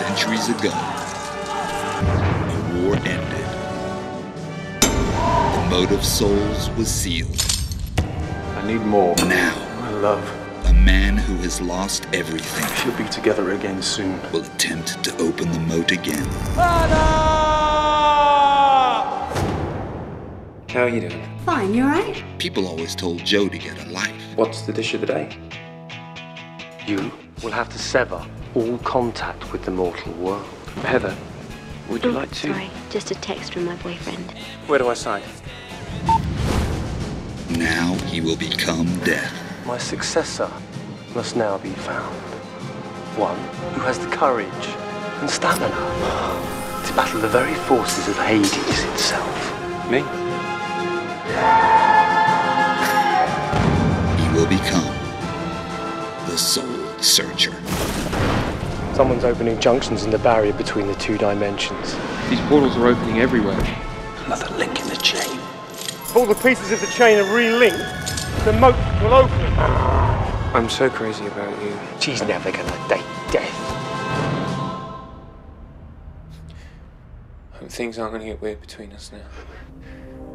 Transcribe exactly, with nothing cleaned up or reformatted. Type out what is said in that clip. Centuries ago, the war ended. The mode of souls was sealed. I need more. Now, my love, a man who has lost everything. She'll be together again soon. Will attempt to open the moat again. Anna! How are you doing? Fine, you alright? People always told Joe to get a life. What's the dish of the day? You will have to sever all contact with the mortal world. Heather, would you oh, like to? Sorry, just a text from my boyfriend. Where do I sign? Now he will become death. My successor must now be found. One who has the courage and stamina to battle the very forces of Hades itself. Me? He will become the Soul Searcher. Someone's opening junctions in the barrier between the two dimensions. These portals are opening everywhere. Another link in the chain. If all the pieces of the chain are re-linked, the moat will open. I'm so crazy about you. She's never gonna date death. Things aren't gonna get weird between us now.